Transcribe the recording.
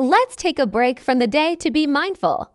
Let's take a break from the day to be mindful.